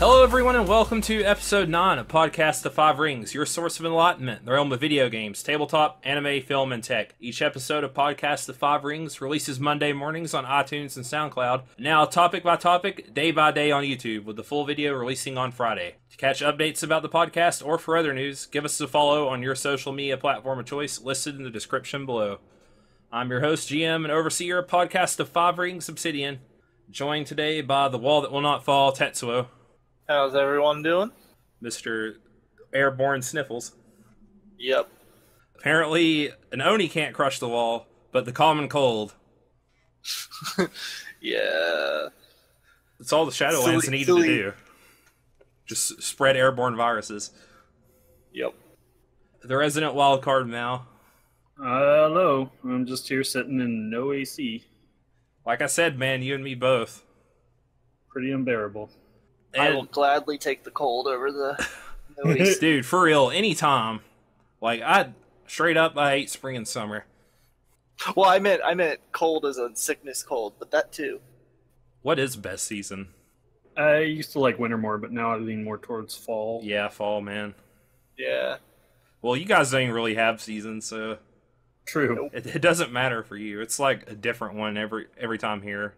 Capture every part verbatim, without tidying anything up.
Hello everyone and welcome to episode nine of Podcast the Five Rings, your source of enlightenment, the realm of video games, tabletop, anime, film, and tech. Each episode of Podcast the Five Rings releases Monday mornings on iTunes and SoundCloud, now topic by topic, day by day on YouTube, with the full video releasing on Friday. To catch updates about the podcast or for other news, give us a follow on your social media platform of choice listed in the description below. I'm your host, G M, and overseer of Podcast the Five Rings, Obsidian, joined today by the wall that will not fall, Tetsuo. How's everyone doing? Mister Airborne Sniffles. Yep. Apparently, an Oni can't crush the wall, but the common cold. Yeah. It's all the Shadowlands needed silly. to do. Just spread airborne viruses. Yep. The resident wildcard, Mal. Uh, hello. I'm just here sitting in no A C. Like I said, man, you and me both. Pretty unbearable. I will gladly take the cold over the noise. Dude, for real, anytime. Like, I, straight up, I hate spring and summer. Well, I meant, I meant cold as a sickness cold, but that too. What is best season? I used to like winter more, but now I lean more towards fall. Yeah, fall, man. Yeah. Well, you guys don't really have seasons, so... True. Nope. It, it doesn't matter for you. It's like a different one every every time here.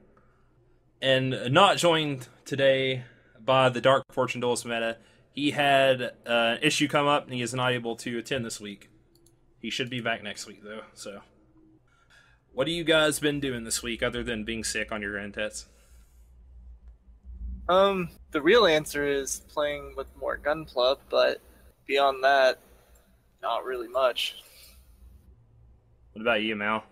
And not joined today... by the Dark Fortune Duelist meta. He had uh, an issue come up and he is not able to attend this week. He should be back next week though, so. What have you guys been doing this week other than being sick on your end, Tets? Um, the real answer is playing with more Gunpla, but beyond that, not really much. What about you, Mal?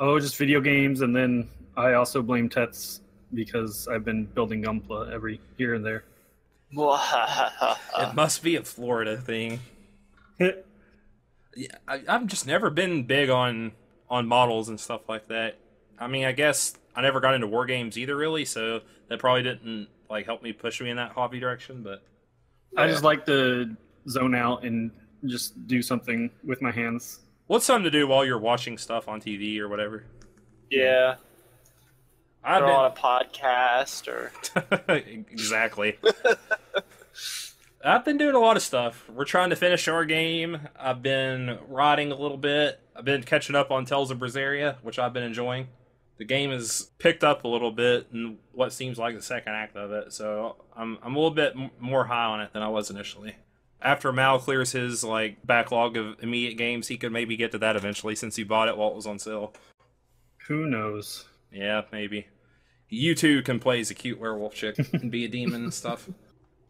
Oh, just video games, and then I also blame Tets because I've been building Gunpla every here and there. It must be a Florida thing. yeah, I, I've just never been big on on models and stuff like that. I mean, I guess I never got into war games either, really, so that probably didn't like help me push me in that hobby direction. But yeah. I just like to zone out and just do something with my hands. What's something to do while you're watching stuff on T V or whatever? Yeah. I've been on a podcast or... Exactly. I've been doing a lot of stuff. We're trying to finish our game. I've been writing a little bit. I've been catching up on Tales of Berseria, which I've been enjoying. The game has picked up a little bit in what seems like the second act of it, so I'm, I'm a little bit m more high on it than I was initially. After Mal clears his like backlog of immediate games, he could maybe get to that eventually since he bought it while it was on sale. Who knows? Yeah, maybe. You too can play as a cute werewolf chick and be a demon and stuff.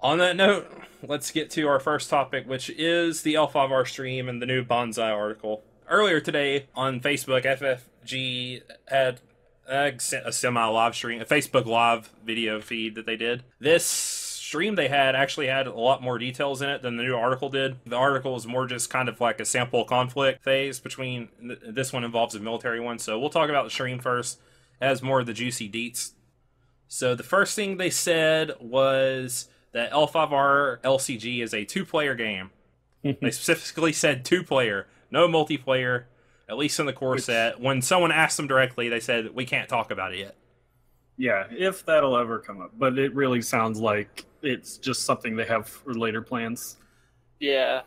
On that note, let's get to our first topic, which is the L five R stream and the new Banzai article. Earlier today on Facebook, F F G had a, a semi-live stream, a Facebook live video feed that they did. This stream they had actually had a lot more details in it than the new article did. The article is more just kind of like a sample conflict phase between... Th this one involves a military one, so we'll talk about the stream first. It has more of the juicy deets. So the first thing they said was that L five R L C G is a two-player game. They specifically said two-player, no multiplayer, at least in the core Which, set. When someone asked them directly, they said, we can't talk about it yet. Yeah, if that'll ever come up. But it really sounds like it's just something they have for later plans. Yeah.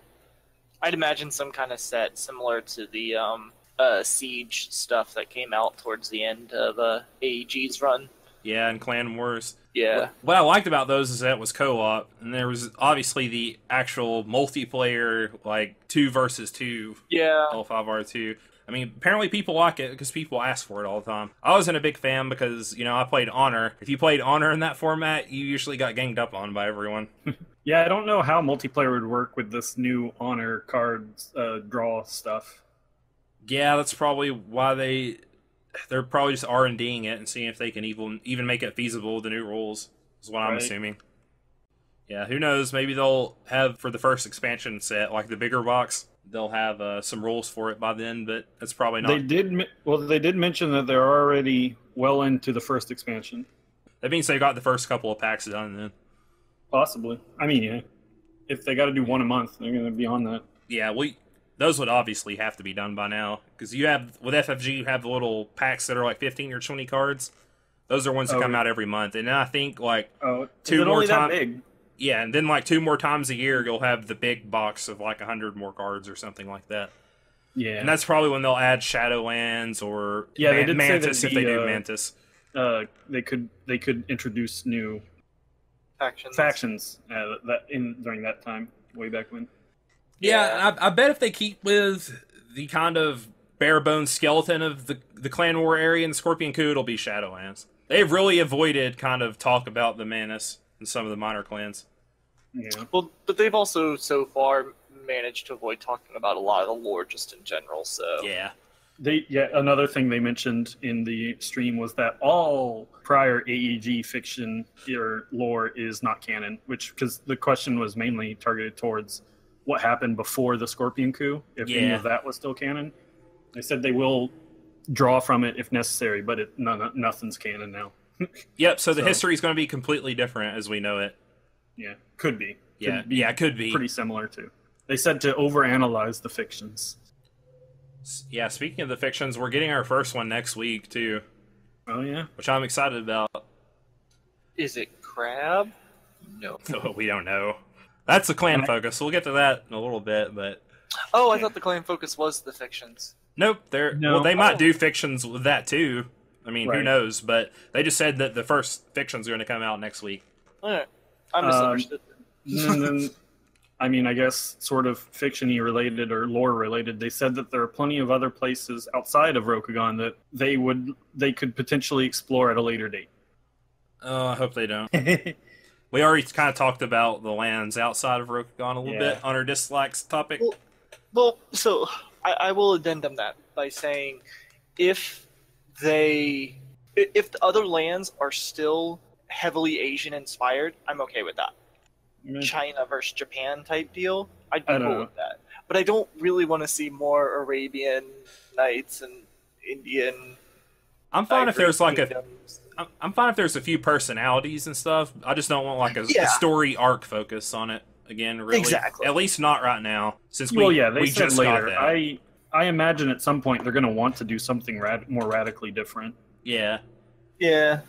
I'd imagine some kind of set similar to the... Um... Uh, siege stuff that came out towards the end of uh, A E G's run. Yeah, and Clan Wars. Yeah. What, what I liked about those is that it was co-op, and there was obviously the actual multiplayer, like, two versus two. Yeah. L five R two. I mean, apparently people like it because people ask for it all the time. I wasn't a big fan because, you know, I played Honor. If you played Honor in that format, you usually got ganged up on by everyone. Yeah, I don't know how multiplayer would work with this new Honor card uh, draw stuff. Yeah, that's probably why they, they're probably just R and D-ing it and seeing if they can even, even make it feasible with the new rules, is what right. I'm assuming. Yeah, who knows, maybe they'll have, for the first expansion set, like the bigger box, they'll have uh, some rules for it by then, but that's probably not... They did, well, they did mention that they're already well into the first expansion. That means they got the first couple of packs done then. Possibly. I mean, yeah. If they gotta do one a month, they're gonna be on that. Yeah, we... Those would obviously have to be done by now, because you have, with F F G, you have the little packs that are like fifteen or twenty cards. Those are ones that oh, come yeah. out every month. And then I think like oh, two more times. Yeah, and then like two more times a year, you'll have the big box of like one hundred more cards or something like that. Yeah. And that's probably when they'll add Shadowlands or yeah, Man they did Mantis say that the, if they do uh, Mantis. Uh, they could they could introduce new factions factions uh, that in during that time way back when. Yeah, I, I bet if they keep with the kind of bare bones skeleton of the the Clan War area and Scorpion Coup, it'll be Shadowlands. They've really avoided kind of talk about the menace and some of the minor clans. Yeah. Well, but they've also so far managed to avoid talking about a lot of the lore just in general. So yeah, they yeah another thing they mentioned in the stream was that all prior A E G fiction or lore is not canon, which because the question was mainly targeted towards what happened before the Scorpion Coup, if yeah. any of that was still canon. They said they will draw from it if necessary, but it, no, nothing's canon now. Yep, so the so, history is going to be completely different as we know it. Yeah, could be. Yeah, could be yeah, could be. Pretty similar, too. They said to overanalyze the fictions. Yeah, speaking of the fictions, we're getting our first one next week, too. Oh, yeah? Which I'm excited about. Is it Crab? No. So we don't know. That's the clan focus, so we'll get to that in a little bit, but... Oh, I yeah. thought the clan focus was the fictions. Nope, they're... No. Well, they might oh. do fictions with that, too. I mean, right. who knows, but they just said that the first fiction's going to come out next week. All right. I misunderstood. Um, and then, I mean, I guess sort of fiction-y related or lore-related, they said that there are plenty of other places outside of Rokugan that they would they could potentially explore at a later date. Oh, I hope they don't. We already kind of talked about the lands outside of Rokugan a little yeah. bit on our dislikes topic. Well, well so I, I will addendum that by saying if... They, if the other lands are still heavily Asian inspired, I'm okay with that. Mm-hmm. China versus Japan type deal, I'd be I cool know. with that. But I don't really want to see more Arabian Nights and Indian. I'm fine if there's like kingdoms. a, I'm fine if there's a few personalities and stuff. I just don't want like a, yeah. a story arc focus on it again. Really, exactly. At least not right now, since we well, yeah, they we said just later. Got that. I. I imagine at some point they're going to want to do something rad more radically different. Yeah. Yeah.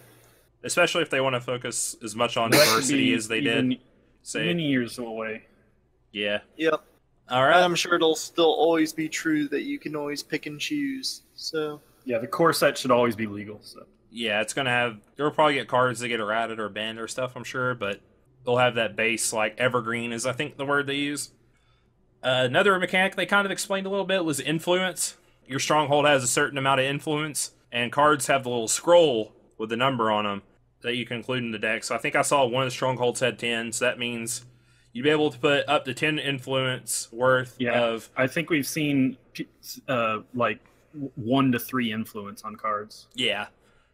Especially if they want to focus as much on that diversity as they even, did. Say. Many years away. Yeah. Yep. All right. I'm sure it'll still always be true that you can always pick and choose. So. Yeah, the core set should always be legal. So. Yeah, it's going to have... They'll probably get cards that get errated or banned or stuff, I'm sure, but they'll have that base, like, evergreen is, I think, the word they use. Uh, another mechanic they kind of explained a little bit was influence. Your stronghold has a certain amount of influence, and cards have the little scroll with the number on them that you can include in the deck. So I think I saw one of the strongholds had ten, so that means you'd be able to put up to ten influence worth yeah, of... I think we've seen, uh, like, one to three influence on cards. Yeah.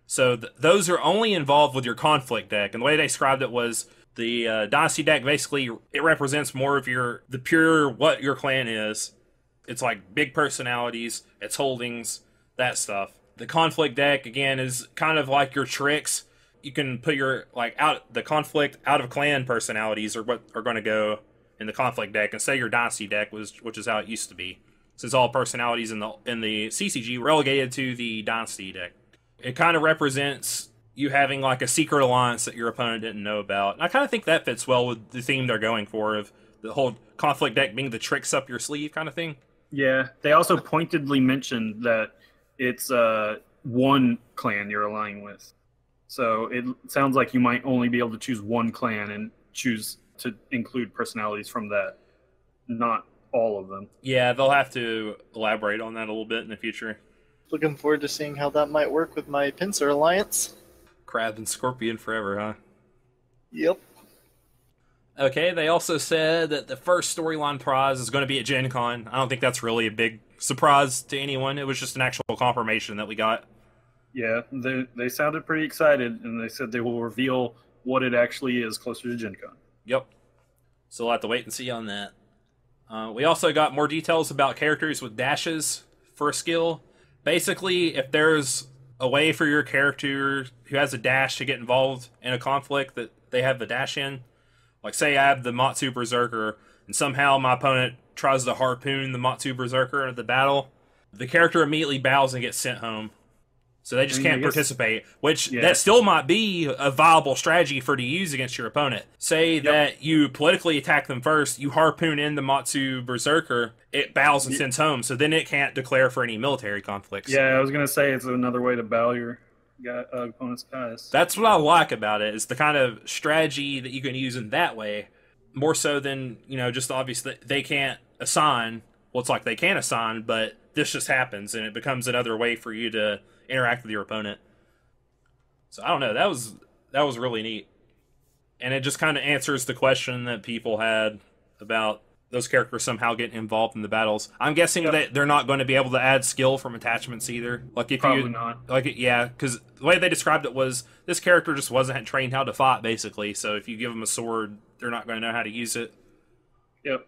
So th those are only involved with your conflict deck, and the way they described it was... The uh, Dynasty deck, basically, it represents more of your, the pure what your clan is. It's like big personalities, it's holdings, that stuff. The conflict deck, again, is kind of like your tricks. You can put your, like, out the conflict out of clan personalities are what are going to go in the conflict deck. And say your Dynasty deck, was, which is how it used to be. Since all personalities in the, in the C C G were relegated to the Dynasty deck. It kind of represents... you having, like, a secret alliance that your opponent didn't know about. And I kind of think that fits well with the theme they're going for, of the whole conflict deck being the tricks up your sleeve kind of thing. Yeah, they also pointedly mentioned that it's uh, one clan you're aligning with. So it sounds like you might only be able to choose one clan and choose to include personalities from that, not all of them. Yeah, they'll have to elaborate on that a little bit in the future. Looking forward to seeing how that might work with my pincer alliance. Crab and Scorpion forever, huh? Yep. Okay, they also said that the first storyline prize is going to be at Gen Con. I don't think that's really a big surprise to anyone. It was just an actual confirmation that we got. Yeah, they, they sounded pretty excited, and they said they will reveal what it actually is closer to Gen Con. Yep. So we'll have to wait and see on that. Uh, we also got more details about characters with dashes for a skill. Basically, if there's... a way for your character who has a dash to get involved in a conflict that they have the dash in. Like, say I have the Matsu Berserker, and somehow my opponent tries to harpoon the Matsu Berserker into the battle. The character immediately bows and gets sent home. So they just I mean, can't guess, participate, which yeah. that still might be a viable strategy for to use against your opponent. Say yep. that you politically attack them first, you harpoon in the Matsu Berserker, it bows and sends home, so then it can't declare for any military conflicts. Yeah, I was going to say it's another way to bow your guy, uh, opponent's guys. That's what I like about it, is the kind of strategy that you can use in that way, more so than, you know, just obviously they can't assign. Well, it's like they can assign, but this just happens, and it becomes another way for you to interact with your opponent. So I don't know, that was that was really neat, and it just kind of answers the question that people had about those characters somehow getting involved in the battles. I'm guessing yep. that they're not going to be able to add skill from attachments either, like if probably you, not like yeah because the way they described it was this character just wasn't trained how to fight, basically, so if you give them a sword they're not going to know how to use it. Yep.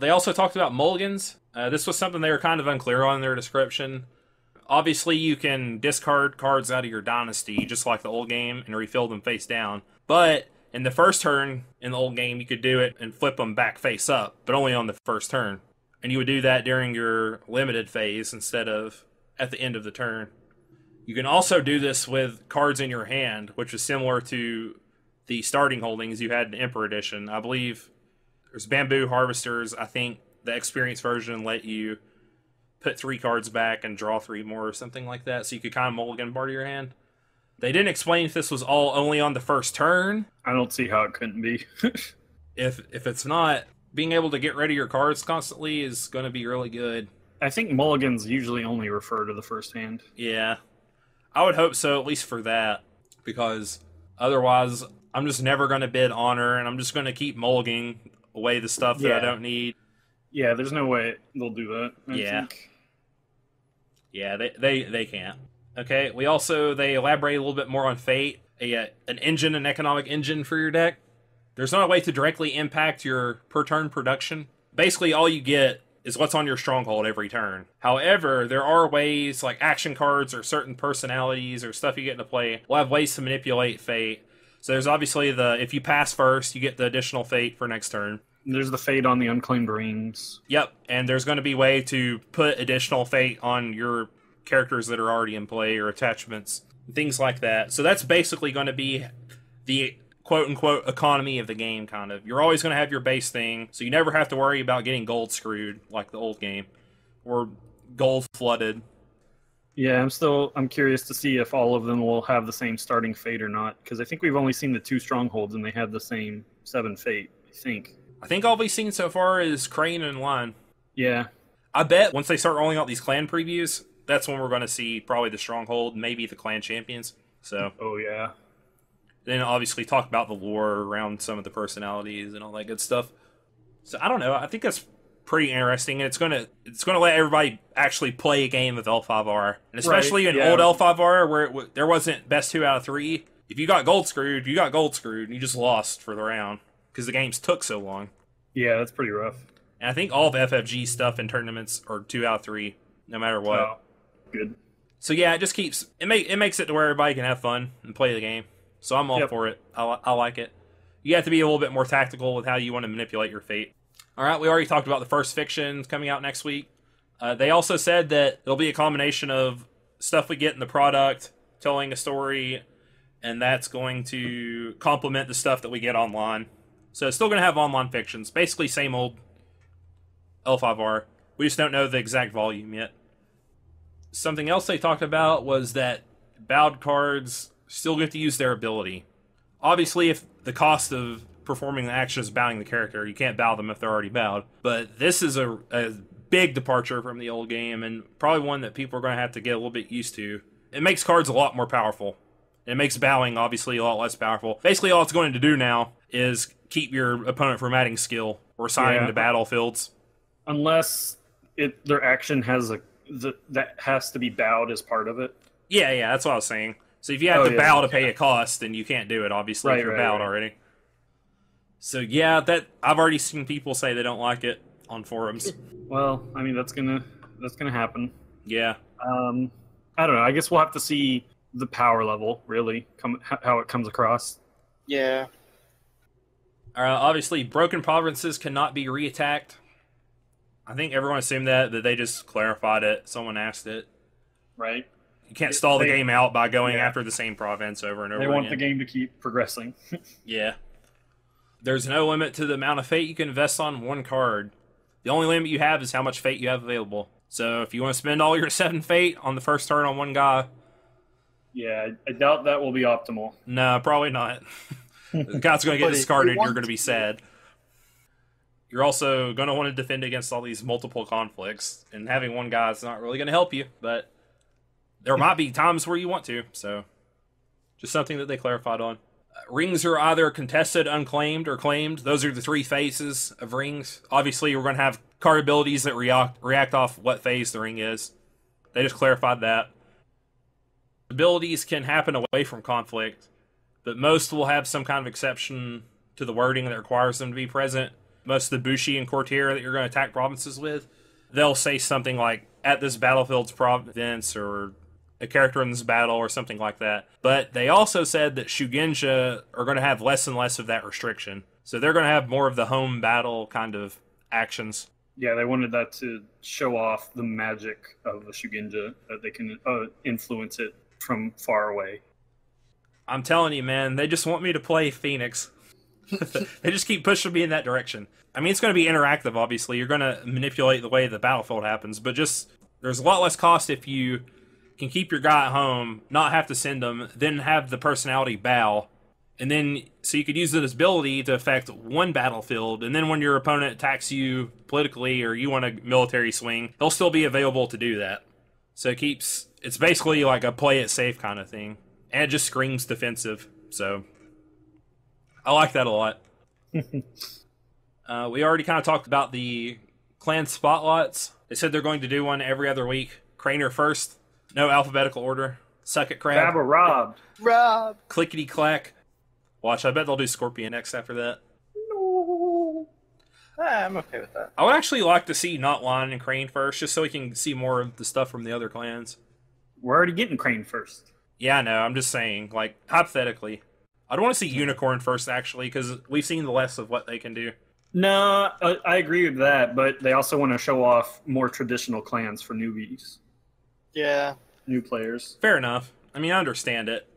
They also talked about mulligans. Uh, this was something they were kind of unclear on in their description. Obviously, you can discard cards out of your dynasty, just like the old game, and refill them face down. But in the first turn in the old game, you could do it and flip them back face up, but only on the first turn. And you would do that during your limited phase instead of at the end of the turn. You can also do this with cards in your hand, which is similar to the starting holdings you had in Emperor Edition. I believe there's Bamboo Harvesters. I think the experience version let you put three cards back and draw three more or something like that, so you could kind of mulligan part of your hand. They didn't explain if this was all only on the first turn. I don't see how it couldn't be. if if it's not, being able to get rid of your cards constantly is going to be really good. I think mulligans usually only refer to the first hand. Yeah. I would hope so, at least for that, because otherwise I'm just never going to bid honor, and I'm just going to keep mulliganing away the stuff yeah. that I don't need. Yeah, there's no way they'll do that, I yeah. think. Yeah, they, they, they can't. Okay, we also, they elaborate a little bit more on fate. A, a, an engine, an economic engine for your deck. There's not a way to directly impact your per-turn production. Basically, all you get is what's on your stronghold every turn. However, there are ways, like action cards or certain personalities or stuff you get into play, will have ways to manipulate fate. So there's obviously the, if you pass first, you get the additional fate for next turn. There's the fate on the unclaimed rings. Yep, and there's going to be a way to put additional fate on your characters that are already in play or attachments, things like that. So that's basically going to be the quote-unquote economy of the game, kind of. You're always going to have your base thing, so you never have to worry about getting gold screwed like the old game, or gold flooded. Yeah, I'm still I'm curious to see if all of them will have the same starting fate or not, because I think we've only seen the two strongholds, and they had the same seven fate, I think. I think all we've seen so far is Crane and Lion. Yeah. I bet once they start rolling out these clan previews, that's when we're going to see probably the Stronghold, maybe the Clan Champions. So. Oh, yeah. Then obviously talk about the lore around some of the personalities and all that good stuff. So, I don't know. I think that's pretty interesting. And it's going to it's gonna let everybody actually play a game of L five R. And especially right, in yeah. old L five R, where it w there wasn't best two out of three. If you got gold screwed, you got gold screwed, and you just lost for the round, because the games took so long. Yeah, that's pretty rough. And I think all the F F G stuff in tournaments are two out of three, no matter what. Oh, good. So yeah, it just keeps it make it makes it to where everybody can have fun and play the game. So I'm all yep. for it. I, I like it. You have to be a little bit more tactical with how you want to manipulate your fate. All right, we already talked about the first fiction coming out next week. Uh, they also said that it'll be a combination of stuff we get in the product, telling a story, and that's going to complement the stuff that we get online. So it's still going to have online fictions. Basically same old L five R. We just don't know the exact volume yet. Something else they talked about was that bowed cards still get to use their ability. Obviously, if the cost of performing the action is bowing the character, you can't bow them if they're already bowed. But this is a, a big departure from the old game, and probably one that people are going to have to get a little bit used to. It makes cards a lot more powerful. It makes bowing, obviously, a lot less powerful. Basically, all it's going to do now is keep your opponent from adding skill or assigning yeah. to battlefields. Unless it, their action has a the, that has to be bowed as part of it. Yeah, yeah, that's what I was saying. So if you have oh, to yeah, bow to pay yeah. a cost, then you can't do it, obviously, right, if you're right, bowed right. already. So yeah, that I've already seen people say they don't like it on forums. Well, I mean, that's gonna that's gonna happen. Yeah. Um, I don't know. I guess we'll have to see the power level, really, come, how it comes across. Yeah. Uh, obviously, broken provinces cannot be reattacked. I think everyone assumed that, that they just clarified it. Someone asked it. Right. you can't stall the game out by going yeah. after the same province over and over. They want again. the game to keep progressing. Yeah. There's no limit to the amount of fate you can invest on one card. The only limit you have is how much fate you have available. So if you want to spend all your seven fate on the first turn on one guy... Yeah, I doubt that will be optimal. No, probably not. The guy's going to get discarded, you're going to be sad. You're also going to want to defend against all these multiple conflicts, and having one guy is not really going to help you, but there might be times where you want to, so just something that they clarified on. Uh, rings are either contested, unclaimed, or claimed. Those are the three phases of rings. Obviously, we're going to have card abilities that react, react off what phase the ring is. They just clarified that. Abilities can happen away from conflict, but most will have some kind of exception to the wording that requires them to be present. Most of the Bushi and Courtier that you're going to attack provinces with, they'll say something like, at this battlefield's province, or a character in this battle, or something like that. But they also said that Shugenja are going to have less and less of that restriction. So they're going to have more of the home battle kind of actions. Yeah, they wanted that to show off the magic of the Shugenja, that they can uh, influence it from far away. I'm telling you, man, they just want me to play Phoenix. They just keep pushing me in that direction. I mean, it's going to be interactive, obviously. You're going to manipulate the way the battlefield happens, but just there's a lot less cost if you can keep your guy at home, not have to send them, then have the personality bow, and then so you could use this ability to affect one battlefield, and then when your opponent attacks you politically or you want a military swing, they'll still be available to do that. So it keeps... It's basically like a play it safe kind of thing, and it just screams defensive, so... I like that a lot. uh, we already kind of talked about the clan spotlights. They said they're going to do one every other week. Craner first. No alphabetical order. Suck it, Crab. Crab or Rob. Rob. Clickety clack. Watch, I bet they'll do Scorpion next after that. No. I'm okay with that. I would actually like to see not Lion and Crane first, just so we can see more of the stuff from the other clans. We're already getting Crane first. Yeah, I know. I'm just saying, like, hypothetically. I'd want to see Unicorn first, actually, because we've seen less of what they can do. No, I, I agree with that, but they also want to show off more traditional clans for newbies. Yeah. New players. Fair enough. I mean, I understand it.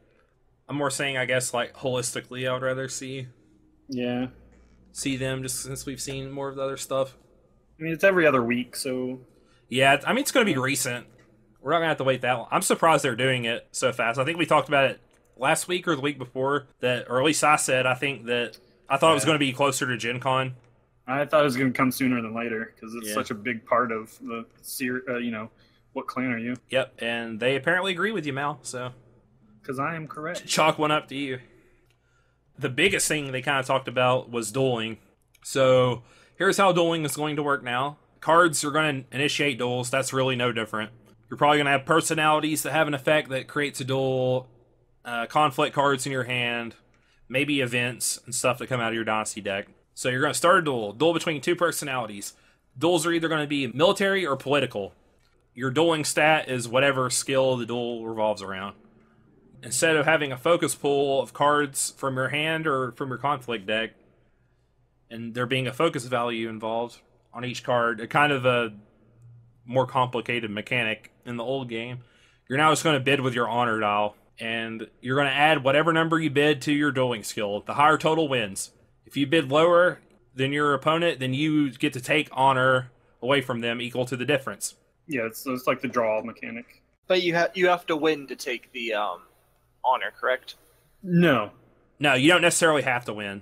I'm more saying, I guess, like, holistically, I would rather see... Yeah. See them, just since we've seen more of the other stuff. I mean, it's every other week, so... Yeah, I mean, it's going to be recent. We're not going to have to wait that long. I'm surprised they're doing it so fast. I think we talked about it last week or the week before, that, or at least I said, I think that I thought yeah. it was going to be closer to Gen Con. I thought it was going to come sooner than later because it's yeah. such a big part of the series. Uh, you know, what clan are you? Yep, and they apparently agree with you, Mal. So, because I am correct, chalk one up to you. The biggest thing they kind of talked about was dueling. So here's how dueling is going to work now. Cards are going to initiate duels. That's really no different. You're probably going to have personalities that have an effect that creates a duel. Uh, conflict cards in your hand, maybe events and stuff that come out of your Dynasty deck. So you're going to start a duel. Duel between two personalities. Duels are either going to be military or political. Your dueling stat is whatever skill the duel revolves around. Instead of having a focus pool of cards from your hand or from your conflict deck, and there being a focus value involved on each card, a kind of a more complicated mechanic in the old game, you're now just going to bid with your honor dial. And you're going to add whatever number you bid to your dueling skill. The higher total wins. If you bid lower than your opponent, then you get to take honor away from them equal to the difference. Yeah, it's, it's like the draw mechanic. But you have you have to win to take the um, honor, correct? No. No, you don't necessarily have to win.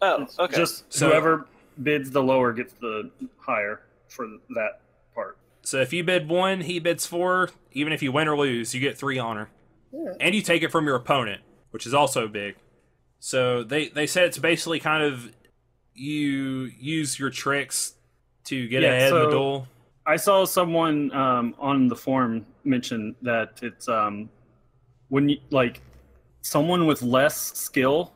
Oh, okay. Just so, whoever bids the lower gets the higher for that part. So if you bid one, he bids four. Even if you win or lose, you get three honor. Yeah. And you take it from your opponent, which is also big. So they, they said it's basically kind of you use your tricks to get yeah, ahead so in the duel. I saw someone um, on the forum mention that it's um, when you, like, someone with less skill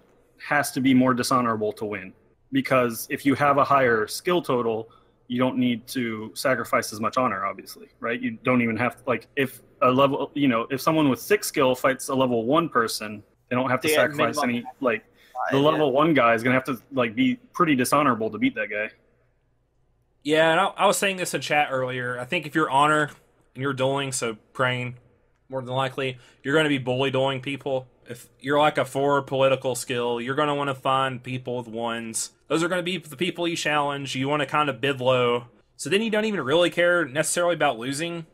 has to be more dishonorable to win. Because if you have a higher skill total, you don't need to sacrifice as much honor, obviously, right? You don't even have to, like, if a level, you know, if someone with six skill fights a level one person, they don't have to they sacrifice any, like, the level yeah. one guy is going to have to, like, be pretty dishonorable to beat that guy. Yeah, and I, I was saying this in chat earlier. I think if you're honor and you're dueling, so Crane, more than likely. You're going to be bully-doing people. If you're like a four political skill, you're going to want to find people with ones. Those are going to be the people you challenge. You want to kind of bid low. So then you don't even really care necessarily about losing.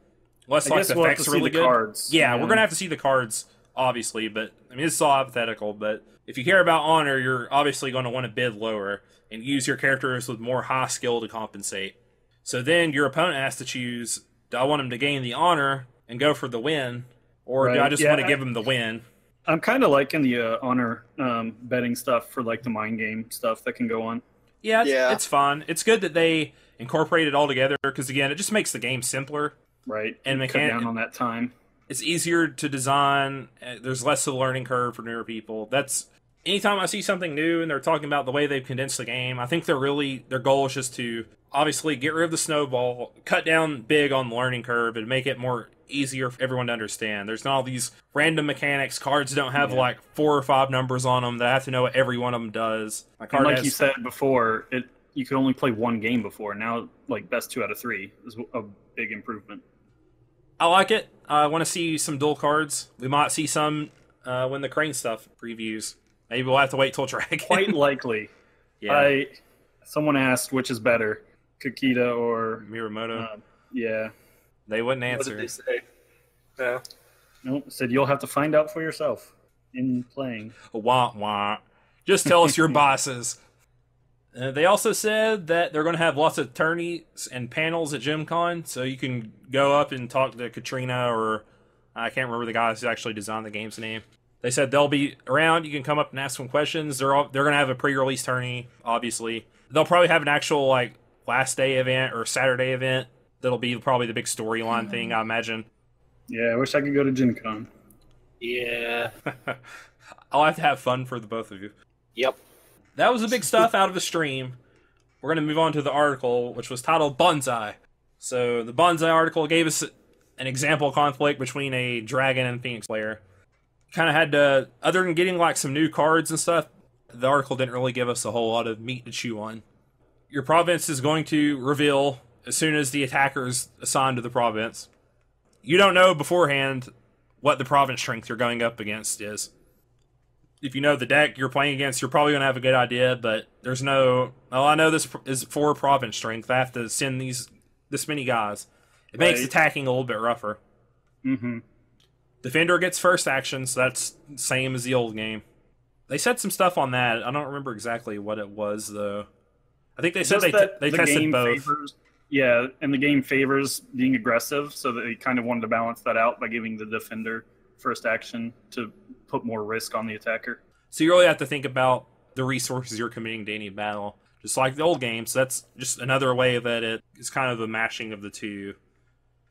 Unless I like guess the we'll effects are really good. Cards, yeah, yeah, we're going to have to see the cards, obviously. But, I mean, it's all hypothetical. But if you care about honor, you're obviously going to want to bid lower and use your characters with more high skill to compensate. So then your opponent has to choose, do I want him to gain the honor and go for the win? Or right. do I just yeah, want to I, give him the win? I'm kind of liking the uh, honor um, betting stuff for like the mind game stuff that can go on. Yeah, it's, yeah. it's fun. It's good that they incorporate it all together because, again, it just makes the game simpler. Right. And mechan- cut down on that time. It's easier to design. There's less of a learning curve for newer people. That's anytime I see something new and they're talking about the way they've condensed the game, I think they're really, their goal is just to obviously get rid of the snowball, cut down big on the learning curve, and make it more easier for everyone to understand. There's not all these random mechanics. Cards don't have yeah. like four or five numbers on them that I have to know what every one of them does. My card and like has, you said before, it you could only play one game before. Now, like, best two out of three is a big improvement. I like it. I want to see some dual cards. We might see some uh, when the Crane stuff previews. Maybe we'll have to wait till Dragon. Quite likely. Yeah. I, someone asked which is better, Kakita or Miramoto. Uh, yeah. They wouldn't answer. What did they say? No. Nope. Said you'll have to find out for yourself in playing. Wah wah. Just tell us your bosses. Uh, they also said that they're going to have lots of tourneys and panels at Gen Con, so you can go up and talk to Katrina or I can't remember the guys who actually designed the game's name. They said they'll be around. You can come up and ask them questions. They're all, they're going to have a pre-release tourney, obviously. They'll probably have an actual like last day event or Saturday event. That'll be probably the big storyline mm-hmm. thing, I imagine. Yeah, I wish I could go to Gen Con. Yeah. I'll have to have fun for the both of you. Yep. That was the big stuff out of the stream. We're going to move on to the article, which was titled Banzai. So the Banzai article gave us an example conflict between a Dragon and Phoenix player. Kind of had to, other than getting like some new cards and stuff, the article didn't really give us a whole lot of meat to chew on. Your province is going to reveal as soon as the attacker is assigned to the province. You don't know beforehand what the province strength you're going up against is. If you know the deck you're playing against, you're probably going to have a good idea, but there's no, oh, I know this is for province strength. I have to send these this many guys. It right. makes attacking a little bit rougher. Mm-hmm. Defender gets first action, so that's same as the old game. They said some stuff on that. I don't remember exactly what it was, though. I think they said they, t- they the tested both. Favors, yeah, and the game favors being aggressive, so they kind of wanted to balance that out by giving the defender first action to put more risk on the attacker. So you really have to think about the resources you're committing to any battle, just like the old games. So that's just another way that it is kind of a mashing of the two.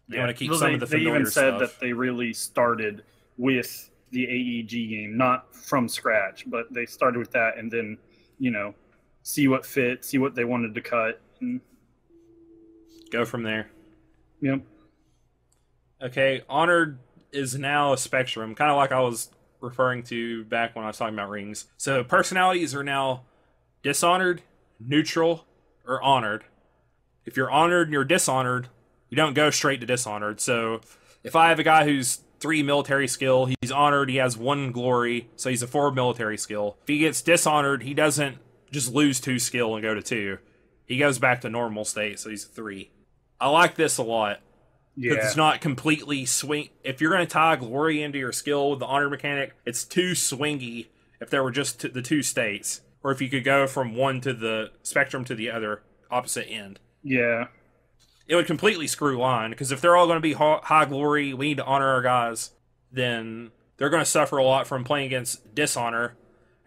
They yeah. want to keep well, some they, of the familiar They even said stuff. That they really started with the A E G game, not from scratch, but they started with that and then, you know, see what fit, see what they wanted to cut, and go from there. Yep. Okay, Honored is now a spectrum, kind of like I was referring to back when I was talking about rings. So personalities are now dishonored, neutral, or honored. If you're honored and you're dishonored, you don't go straight to dishonored. So if I have a guy who's three military skill, he's honored, he has one glory, so he's a four military skill. If he gets dishonored, he doesn't just lose two skill and go to two. He goes back to normal state, so he's a three. I like this a lot. Yeah. It's not completely swing. If you're going to tie glory into your skill with the honor mechanic, it's too swingy if there were just t- the two states. Or if you could go from one to the spectrum to the other opposite end. Yeah. It would completely screw line, because if they're all going to be ha- high glory, we need to honor our guys, then they're going to suffer a lot from playing against dishonor.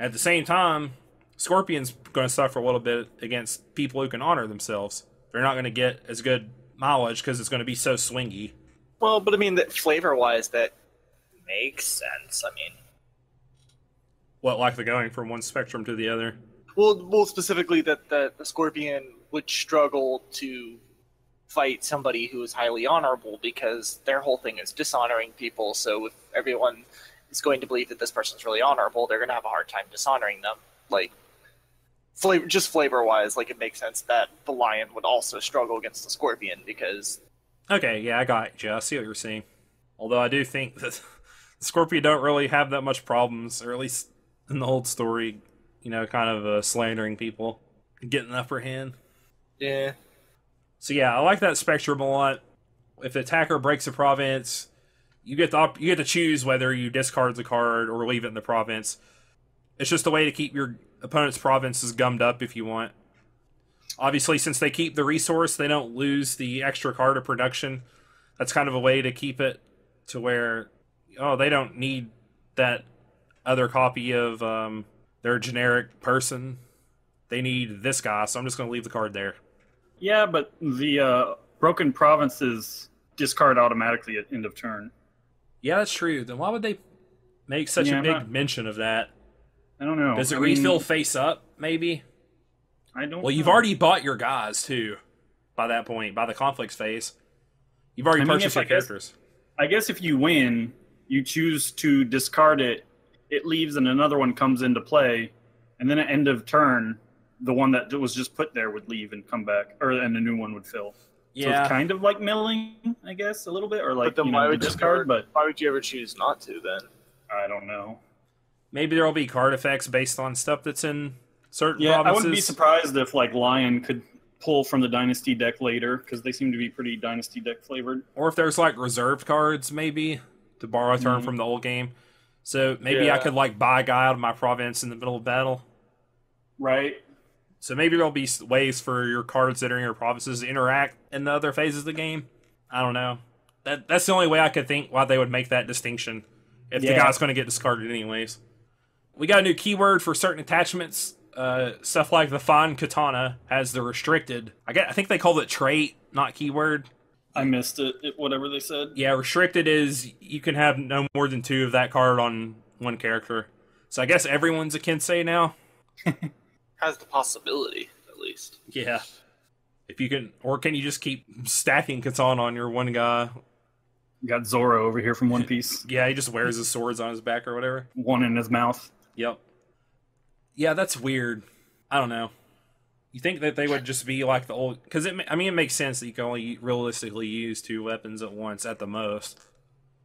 At the same time, Scorpion's going to suffer a little bit against people who can honor themselves. They're not going to get as good mileage because it's going to be so swingy. Well, but I mean, that flavor-wise, that makes sense. I mean, what, like the going from one spectrum to the other? Well, well, specifically that the, the Scorpion would struggle to fight somebody who is highly honorable because their whole thing is dishonoring people. So if everyone is going to believe that this person's really honorable, they're going to have a hard time dishonoring them. Like, flavor, just flavor-wise, like, it makes sense that the Lion would also struggle against the Scorpion because... Okay, yeah, I got you. I see what you're saying. Although I do think that Scorpion don't really have that much problems, or at least in the old story, you know, kind of uh, slandering people, getting the upper hand. Yeah. So yeah, I like that spectrum a lot. If the attacker breaks a province, you get the op you get to choose whether you discard the card or leave it in the province. It's just a way to keep your opponent's provinces gummed up if you want. Obviously, since they keep the resource, they don't lose the extra card of production. That's kind of a way to keep it to where, oh, they don't need that other copy of um, their generic person. They need this guy, so I'm just going to leave the card there. Yeah, but the uh, broken provinces discard automatically at end of turn. Yeah, that's true. Then why would they make such yeah, a big not... mention of that? I don't know. Does it I refill mean... face up, maybe? I don't Well, know. You've already bought your guys, too, by that point, by the conflicts phase. You've already I purchased mean, your I characters. Guess, I guess if you win, you choose to discard it, it leaves and another one comes into play, and then at end of turn, the one that was just put there would leave and come back, or and a new one would fill. Yeah. So it's kind of like milling, I guess, a little bit, or like, but you know, the discard, but... Why would you ever choose not to, then? I don't know. Maybe there'll be card effects based on stuff that's in... Certain yeah, provinces. I wouldn't be surprised if like Lion could pull from the Dynasty deck later, because they seem to be pretty Dynasty deck flavored. Or if there's like reserved cards, maybe, to borrow a term mm-hmm. from the old game. So maybe yeah. I could like buy a guy out of my province in the middle of battle. Right. So maybe there'll be ways for your cards that are in your provinces to interact in the other phases of the game. I don't know. That That's the only way I could think why they would make that distinction if yeah. the guy's going to get discarded anyways. We got a new keyword for certain attachments. Uh, stuff like the Fine Katana has the restricted. I guess, I think they called it trait, not keyword. I missed it, it. Whatever they said. Yeah, restricted is you can have no more than two of that card on one character. So I guess everyone's a Kensei now. Has the possibility, at least. Yeah. If you can, or can you just keep stacking katana on your one guy? You got Zoro over here from One Piece. Yeah, he just wears his swords on his back or whatever. One in his mouth. Yep. Yeah, that's weird. I don't know. You think that they would just be like the old... Because, I mean, it makes sense that you can only realistically use two weapons at once at the most.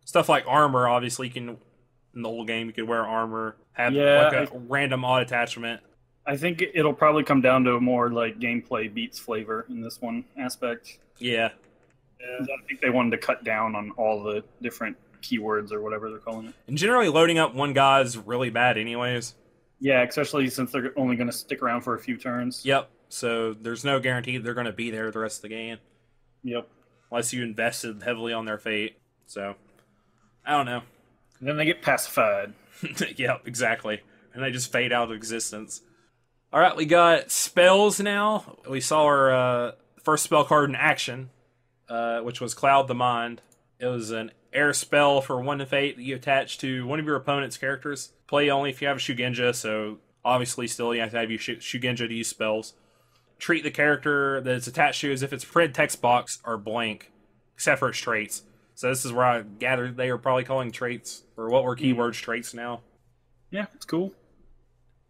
Stuff like armor, obviously, you can... In the old game, you could wear armor, have yeah, like a I, random odd attachment. I think it'll probably come down to a more, like, gameplay beats flavor in this one aspect. Yeah. yeah. I think they wanted to cut down on all the different keywords or whatever they're calling it. And generally, loading up one guy is really bad anyways. Yeah, especially since they're only going to stick around for a few turns. Yep, so there's no guarantee they're going to be there the rest of the game. Yep. Unless you invested heavily on their fate, so... I don't know. And then they get pacified. Yep, exactly. And they just fade out of existence. Alright, we got spells now. We saw our uh, first spell card in action, uh, which was Cloud the Mind. It was an air spell for one fate that you attach to one of your opponent's characters. Play only if you have a Shugenja, so obviously still you have to have your Shugenja to use spells. Treat the character that it's attached to as if it's printed text box or blank, except for its traits. So this is where I gathered they are probably calling traits, or what were keywords mm. traits now. Yeah, it's cool.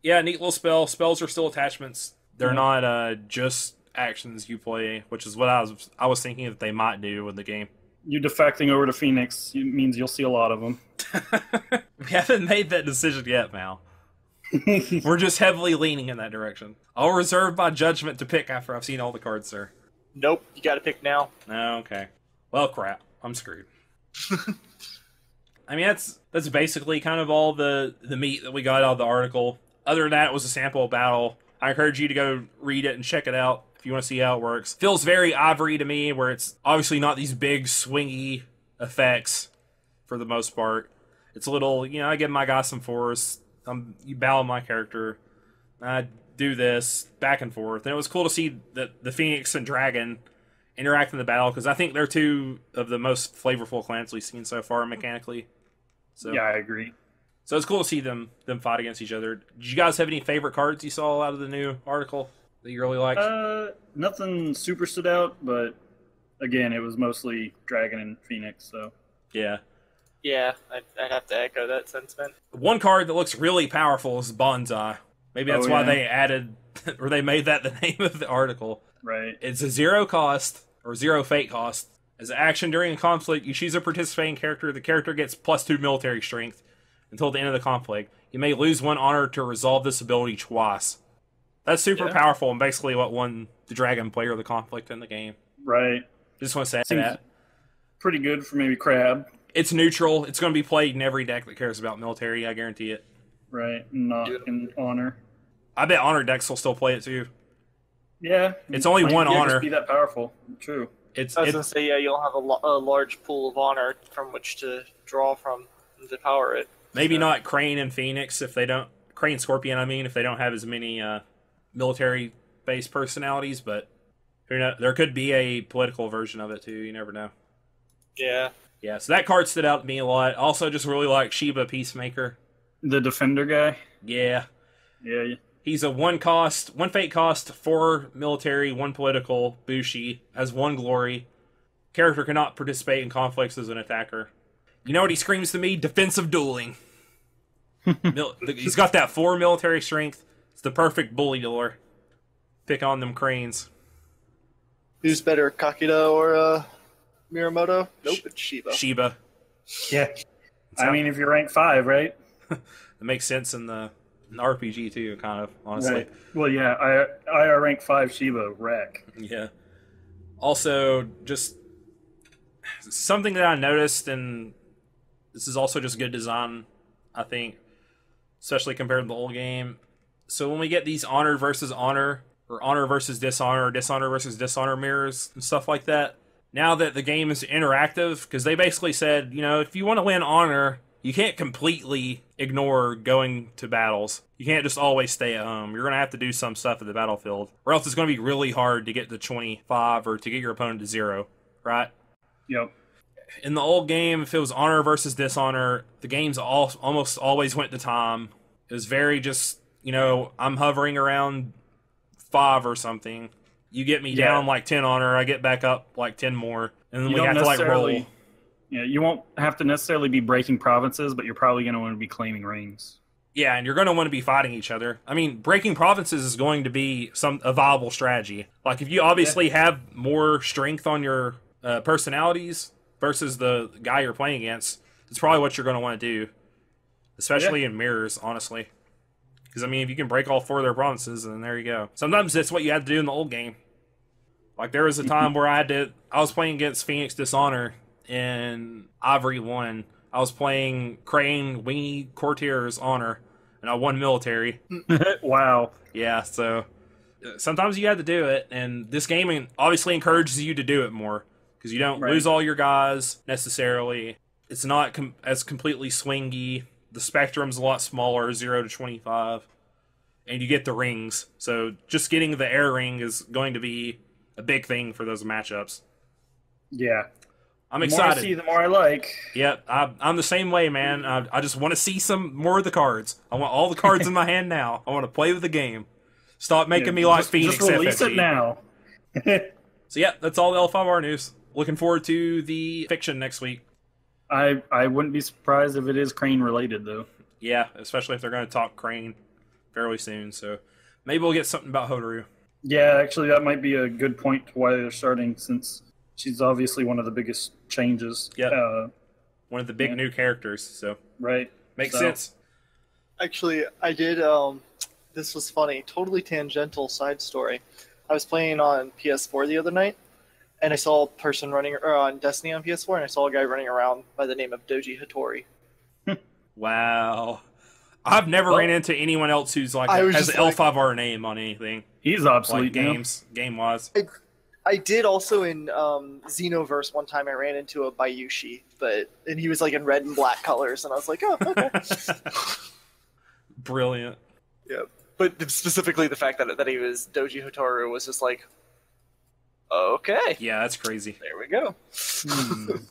Yeah, neat little spell. Spells are still attachments. They're mm. not uh, just actions you play, which is what I was, I was thinking that they might do with the game. You're defecting over to Phoenix. It means you'll see a lot of them. We haven't made that decision yet, Mal. We're just heavily leaning in that direction. I'll reserve my judgment to pick after I've seen all the cards, sir. Nope, you gotta pick now. No, okay. Well, crap. I'm screwed. I mean, that's that's basically kind of all the, the meat that we got out of the article. Other than that, it was a sample battle. I encourage you to go read it and check it out. If you want to see how it works. Feels very Ivory to me, where it's obviously not these big swingy effects for the most part. It's a little, you know, I give my guy some force. I'm, you battle my character. I do this back and forth. And it was cool to see the, the Phoenix and Dragon interact in the battle, because I think they're two of the most flavorful clans we've seen so far mechanically. So yeah, I agree. So it's cool to see them them fight against each other. Did you guys have any favorite cards you saw out of the new article that you really liked? Uh, nothing super stood out, but again, it was mostly Dragon and Phoenix, so. Yeah. Yeah, I'd, I'd have to echo that sentiment. One card that looks really powerful is Banzai. Maybe that's oh, yeah. why they added, or they made that the name of the article. Right. It's a zero cost, or zero fate cost, As an action during a conflict, you choose a participating character. The character gets plus two military strength until the end of the conflict. You may lose one honor to resolve this ability twice. That's super yeah. powerful and basically what won the Dragon player of the conflict in the game. Right. Just want to say Seems that. Pretty good for maybe Crab. It's neutral. It's going to be played in every deck that cares about military. I guarantee it. Right. Not yeah. in honor. I bet honor decks will still play it too. Yeah. It's only might, one yeah, honor. Just be that powerful. True. It's, I was going to say, yeah, you'll have a, a large pool of honor from which to draw from to power it. Maybe so. Not Crane and Phoenix if they don't... Crane Scorpion, I mean, if they don't have as many uh, military-based personalities, but who knows? There could be a political version of it, too. You never know. Yeah. Yeah, so that card stood out to me a lot. Also, just really like Shiba Peacemaker. The Defender guy? Yeah. Yeah, yeah. He's a one cost, one fate cost, four military, one political, Bushi, has one glory. Character cannot participate in conflicts as an attacker. You know what he screams to me? Defensive dueling. Mil he's got that four military strength. It's the perfect bully dealer. Pick on them cranes. Who's better, Kakita or uh, Miramoto? Nope, it's Shiba. Shiba. Yeah. I mean, if you're rank five, right? That makes sense in the... An R P G too, kind of, honestly. Right. Well, yeah, I I are rank five Shiba wreck. Yeah. Also, just something that I noticed, and this is also just good design, I think, especially compared to the old game. So when we get these honor versus honor, or honor versus dishonor, or dishonor versus dishonor mirrors and stuff like that, now that the game is interactive, because they basically said, you know, if you want to win honor, you can't completely ignore going to battles. You can't just always stay at home. You're going to have to do some stuff at the battlefield, or else it's going to be really hard to get to twenty-five or to get your opponent to zero, right? Yep. In the old game, if it was honor versus dishonor, the games all, almost always went to time. It was very just, you know, I'm hovering around five or something. You get me yeah. down like ten honor, I get back up like ten more, and then you we have to like roll. Yeah, you won't have to necessarily be breaking provinces, but you're probably going to want to be claiming rings. Yeah, and you're going to want to be fighting each other. I mean, breaking provinces is going to be some a viable strategy. Like, if you obviously yeah. have more strength on your uh, personalities versus the guy you're playing against, it's probably what you're going to want to do, especially yeah. in mirrors, honestly. Because, I mean, if you can break all four of their provinces, then there you go. Sometimes that's what you had to do in the old game. Like, there was a time where I had to... I was playing against Phoenix Dishonor... in Ivory one. I was playing Crane Wingy Courtier's Honor, and I won military. Wow. Yeah, so sometimes you had to do it, and this game obviously encourages you to do it more, because you don't right. lose all your guys, necessarily. It's not com as completely swingy. The spectrum's a lot smaller, zero to twenty-five, and you get the rings. So just getting the air ring is going to be a big thing for those matchups. Yeah. I'm excited. The more I see, the more I like. Yep, I, I'm the same way, man. I, I just want to see some more of the cards. I want all the cards in my hand now. I want to play with the game. Stop making yeah, me like just, Phoenix. Just release F F G. It now. So yeah, that's all the L five R news. Looking forward to the fiction next week. I I wouldn't be surprised if it is Crane related though. Yeah, especially if they're going to talk Crane fairly soon. So maybe we'll get something about Hotaru. Yeah, actually, that might be a good point to why they're starting since. She's obviously one of the biggest changes. Yeah, uh, one of the big yeah. new characters. So right, makes so. sense. Actually, I did. Um, this was funny. Totally tangential side story. I was playing on P S four the other night, and I saw a person running or on Destiny on P S four, and I saw a guy running around by the name of Doji Hattori. Wow, I've never well, ran into anyone else who's like a, has an like, L five R name on anything. He's obsolete like games now. game wise. It, I did also in um, Xenoverse one time I ran into a Bayushi, but and he was like in red and black colors, and I was like, oh, okay. Brilliant. Yeah, but specifically the fact that that he was Doji Hotaru was just like, okay. Yeah, that's crazy. There we go. Mm.